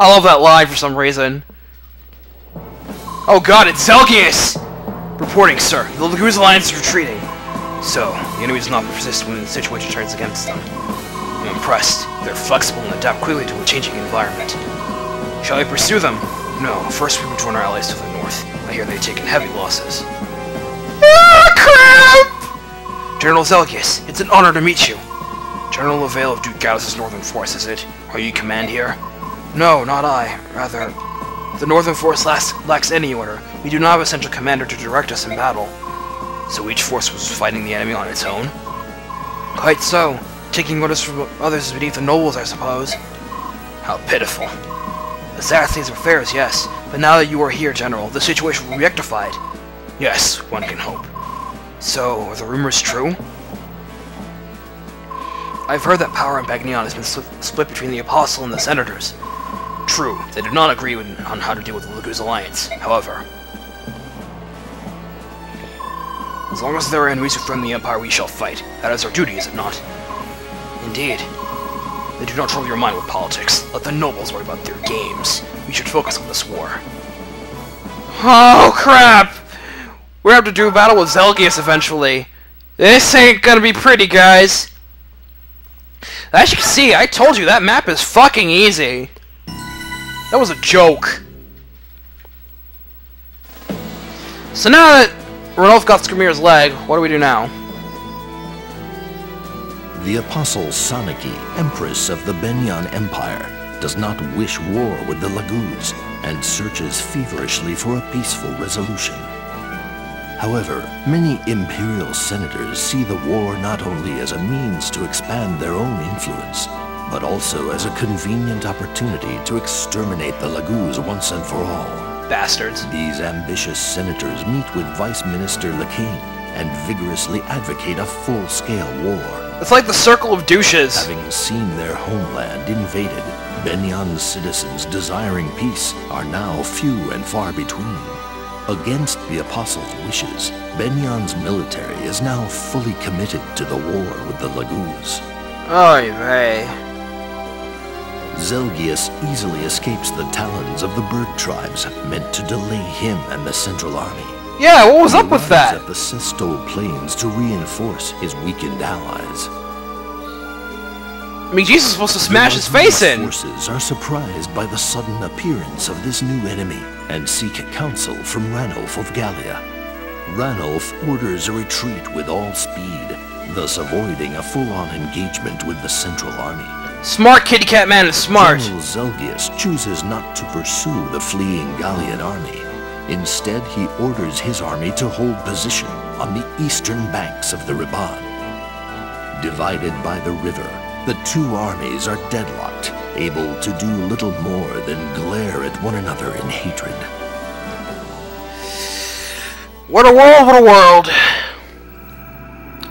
I love that line for some reason. Oh god, it's Zelgius! Reporting, sir. The Laguz Alliance is retreating. So, the enemy does not persist when the situation turns against them. I'm impressed. They're flexible and adapt quickly to a changing environment. Shall we pursue them? No, first we rejoin our allies to the north. I hear they've taken heavy losses. Ah, crap! General Zelgius, it's an honor to meet you. General Avail of Duke Gallus' northern force, is it? Are you command here? No, not I. Rather, the northern force lacks any order. We do not have a central commander to direct us in battle. So each force was fighting the enemy on its own? Quite so. Taking orders from others is beneath the nobles, I suppose. How pitiful. The sad things are affairs, yes. But now that you are here, General, the situation will be rectified. Yes, one can hope. So, are the rumors true? I've heard that power in Begnion has been split between the Apostle and the Senators. True, they did not agree on how to deal with the Laguz Alliance, however. As long as there are enemies who threaten the Empire, we shall fight. That is our duty, is it not? Indeed. They do not trouble your mind with politics. Let the nobles worry about their games. We should focus on this war. Oh, crap! We're gonna have to do battle with Zelgius eventually. This ain't gonna be pretty, guys. As you can see, I told you that map is fucking easy. That was a joke. So now that Ranulf got Skrimir's leg, what do we do now? The Apostle Sanaki, Empress of the Begnion Empire, does not wish war with the Laguz and searches feverishly for a peaceful resolution. However, many imperial senators see the war not only as a means to expand their own influence, but also as a convenient opportunity to exterminate the Laguz once and for all. Bastards. These ambitious senators meet with Vice Minister Lekain and vigorously advocate a full-scale war. It's like the circle of douches. Having seen their homeland invaded, Benyon's citizens desiring peace are now few and far between. Against the Apostle's wishes, Benyon's military is now fully committed to the war with the Laguz. Oy vey. Zelgius easily escapes the talons of the bird tribes meant to delay him and the Central Army. Yeah, what was up with that? He arrives at the Cystol Plains to reinforce his weakened allies. I mean, Jesus is supposed to smash his face in! Forces are surprised by the sudden appearance of this new enemy and seek counsel from Ranulf of Gallia. Ranulf orders a retreat with all speed, thus avoiding a full-on engagement with the Central Army. Smart kitty cat man is smart! General Zelgius chooses not to pursue the fleeing Gallian army. Instead, he orders his army to hold position on the eastern banks of the Ribahn. Divided by the river, the two armies are deadlocked, able to do little more than glare at one another in hatred. What a world, what a world!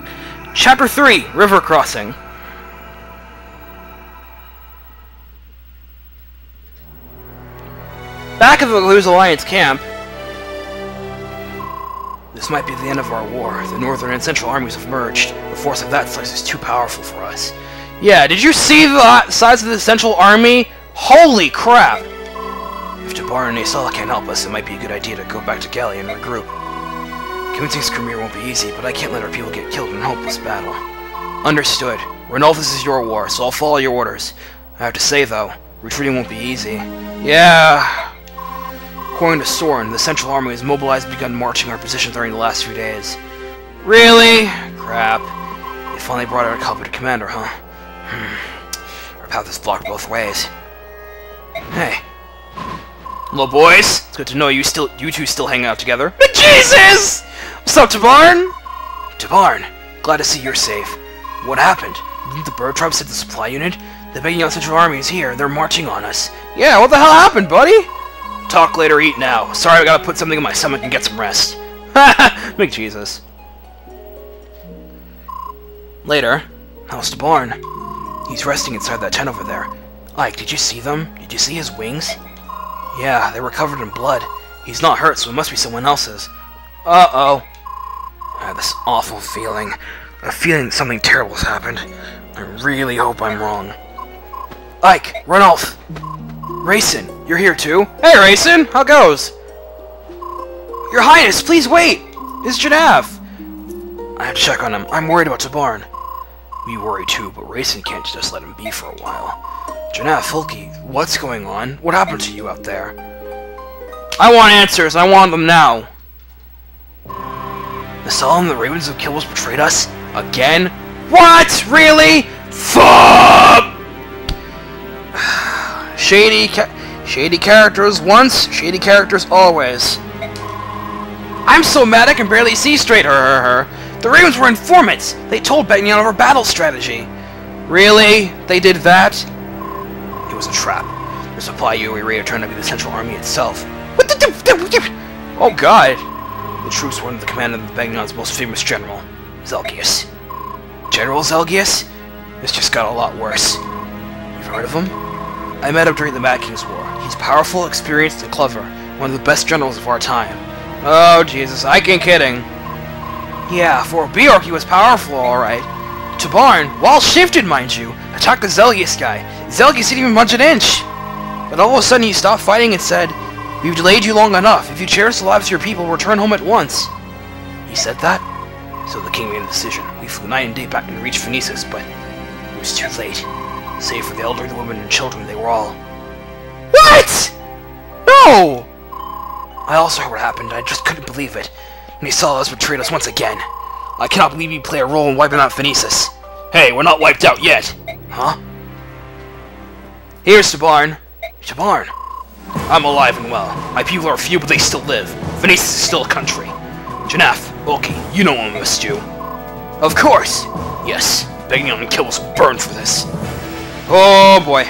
Chapter 3, River Crossing. Back of the Laguz Alliance camp. This might be the end of our war. The northern and central armies have merged. The force of that slice is too powerful for us. Yeah, did you see the size of the Central Army? Holy crap! If Tibarn and Naesala can't help us, it might be a good idea to go back to Gallia and regroup. Convincing Skrimir won't be easy, but I can't let our people get killed in a hopeless battle. Understood. Ranulf, this is your war, so I'll follow your orders. I have to say, though, retreating won't be easy. Yeah. According to Soren, the Central Army has mobilized and begun marching our position during the last few days. Really? Crap. They finally brought out a competent commander, huh? Our path is blocked both ways. Hey. Hello, boys. It's good to know you two still hang out together. But Jesus! What's up, Tibarn? Tibarn, glad to see you're safe. What happened? Didn't the bird tribe set the supply unit? The Begnion Central Army is here. They're marching on us. Yeah, what the hell happened, buddy? Talk later, eat now. Sorry, I gotta put something in my stomach and get some rest. Ha! Big Jesus. Later. How's Tibarn? He's resting inside that tent over there. Ike, did you see them? Did you see his wings? Yeah, they were covered in blood. He's not hurt, so it must be someone else's. Uh-oh. I have this awful feeling. A feeling that something terrible's happened. I really hope I'm wrong. Ike! Ranulf! Reyson, you're here too? Hey Reyson, how goes? Your Highness, please wait! It's Janaff! I have to check on him. I'm worried about Tibarn. We worry too, but Reyson can't just let him be for a while. Janaff, Ulki, what's going on? What happened to you out there? I want answers, I want them now! Naesala and the Ravens of Kilvas betrayed us? Again? What? Really? Fuck! Shady characters once, shady characters always. I'm so mad I can barely see straight. The Ravens were informants. They told Begnion of our battle strategy. Really? They did that? It was a trap. The supply UAE turned out to be the Central Army itself. What the oh god. The troops were under the command of Begnion's most famous general, Zelgius. General Zelgius? This just got a lot worse. You've heard of him? I met him during the Mad King's War. He's powerful, experienced, and clever. One of the best generals of our time. Oh, Jesus, I ain't kidding. Yeah, for Beorc he was powerful, alright. Tibarn, while shifted, mind you, attacked the Zelgius guy. Zelgius didn't even budge an inch. But all of a sudden he stopped fighting and said, "We've delayed you long enough. If you cherish the lives of your people, return home at once." He said that? So the king made a decision. We flew night and day back and reached Phoenicis, but it was too late. Save for the elderly women and children, they were all... What?! No! I also heard what happened, I just couldn't believe it. Naesala has betrayed us once again. I cannot believe you play a role in wiping out Phoenicis. Hey, we're not wiped out yet! Huh? Here's Tibarn. Tibarn! I'm alive and well. My people are few, but they still live. Phoenicis is still a country. Janaff, Ulki, you know I missed you. Of course! Yes, Begnion and Kilvas will burn for this. Oh boy.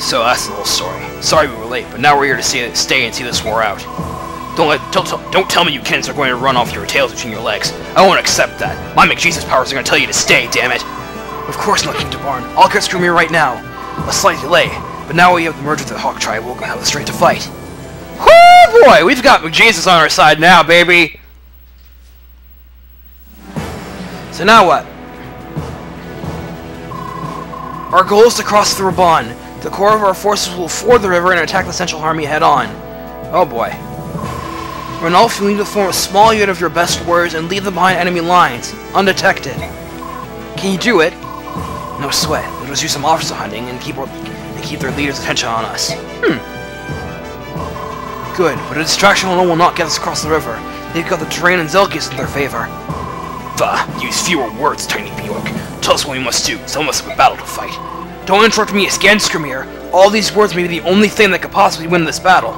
So that's the whole story. Sorry we were late, but now we're here to stay and see this war out. Don't tell me you kids are going to run off your tails between your legs. I won't accept that. My McJesus powers are going to tell you to stay, damn it. Of course not, King Tibarn. I'll cut Skrimir right now. A slight delay, but now we have the merge with the Hawk tribe, we'll have the strength to fight. Oh boy, we've got McJesus on our side now, baby. So now what? Our goal is to cross the Ribahn. The core of our forces will ford the river and attack the Central Army head-on. Oh boy. Ranulf, you need to form a small unit of your best warriors and leave them behind enemy lines, undetected. Can you do it? No sweat. We'll just do some officer hunting and keep their leaders' attention on us. Good, but a distraction alone will not get us across the river. They've got the terrain and Zelgius in their favor. Use fewer words, Tiny Beorc. Tell us what we must do, so we must have a battle to fight. Don't interrupt me again, Skrimir. All these words may be the only thing that could possibly win this battle.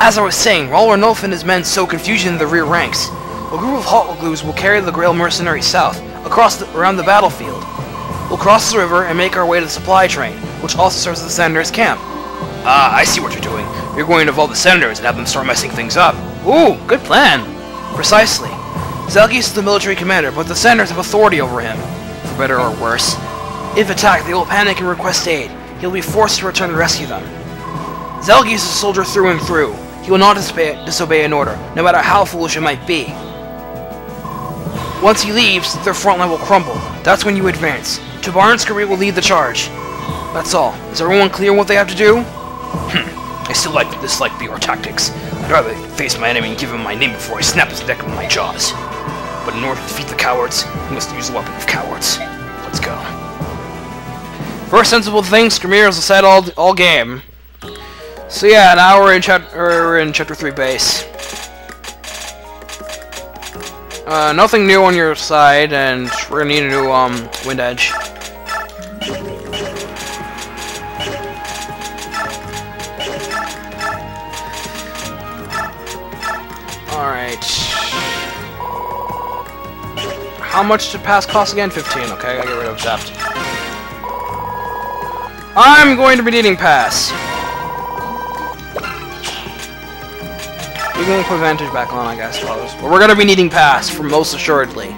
As I was saying, while Ranulf and his men sow confusion in the rear ranks, a group of Hotlaglus will carry the Grail mercenaries south, around the battlefield. We'll cross the river and make our way to the supply train, which also serves as the Senator's camp. Ah, I see what you're doing. You're going to involve the Senators and have them start messing things up. Ooh, good plan. Precisely. Zelgius is the military commander, but the Senators have authority over him. For better or worse. If attacked, they will panic and request aid. He'll be forced to return to rescue them. Zelgius is a soldier through and through. He will not disobey an order, no matter how foolish it might be. Once he leaves, their front line will crumble. That's when you advance. Tibarn and Skrimir will lead the charge. That's all. Is everyone clear on what they have to do? I still dislike Beorc tactics. I'd rather face my enemy and give him my name before I snap his neck with my jaws. But in order to defeat the cowards, we must use the weapon of cowards. Let's go. First sensible thing, Skrimir is a set all game. So yeah, now we're in chapter 3 base. Nothing new on your side, and we're gonna need a new Wind Edge. Alright. How much did pass cost again? 15, okay, I gotta get rid of that. I'm going to be needing pass. We can put vantage back on, I guess, folks. But we're going to be needing pass, for most assuredly.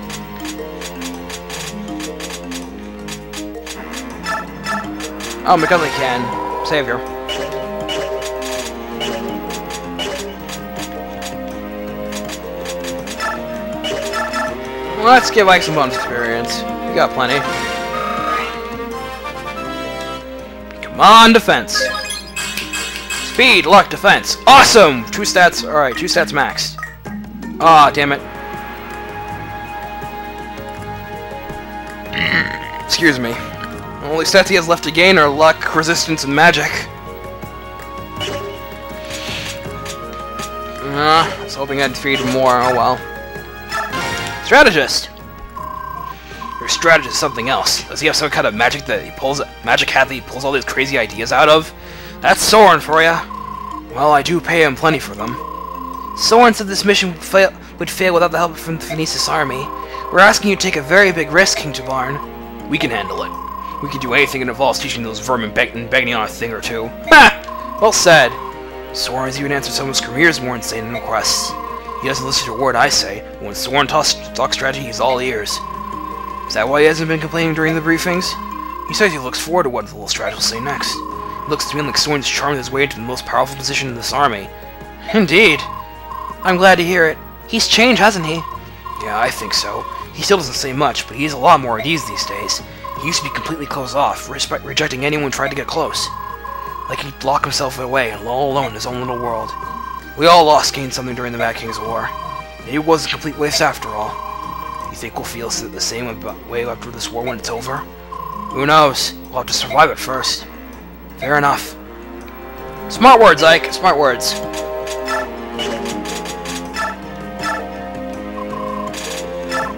Oh, because I can. Savior. Let's give Ike some bonus experience. We got plenty. Come on, defense. Speed, luck, defense. Awesome! Two stats. Alright, two stats maxed. Ah, damn it. Excuse me. The only stats he has left to gain are luck, resistance, and magic. I was hoping I'd feed more. Oh well. Strategist! Your strategist is something else. Does he have some kind of magic that he pulls? Magic hat that he pulls all these crazy ideas out of? That's Soren for ya. Well, I do pay him plenty for them. Soren said this mission would fail without the help from the Phoenicis army. We're asking you to take a very big risk, King Tibarn. We can handle it. We can do anything that involves teaching those vermin Begnion a thing or two. Ha! Well said. Soren has even answered some of Skrimir's more insane requests. He doesn't listen to a word I say, but when Soren talks strategy, he's all ears. Is that why he hasn't been complaining during the briefings? He says he looks forward to what the little strategist will say next. Looks to me like Soren's charmed his way into the most powerful position in this army. Indeed. I'm glad to hear it. He's changed, hasn't he? Yeah, I think so. He still doesn't say much, but he's a lot more at ease these days. He used to be completely closed off, rejecting anyone who tried to get close. Like he'd lock himself away, all alone in his own little world. We all lost gained something during the Mad King's War. It was a complete waste after all. You think we'll feel the same way after this war when it's over? Who knows? We'll have to survive it first. Fair enough. Smart words, Ike. Smart words.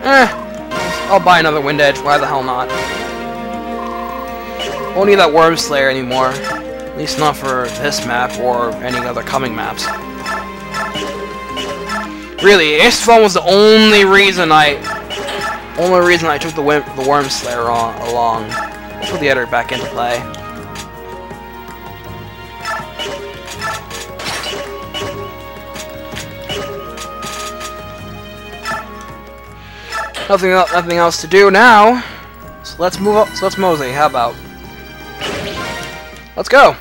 I'll buy another Wind Edge. Why the hell not? Won't need that Worm Slayer anymore. At least not for this map or any other coming maps. Really, Istvan was the only reason I took the Worm Slayer along. Let's put the editor back into play. Nothing else to do now. So let's mosey. How about? Let's go.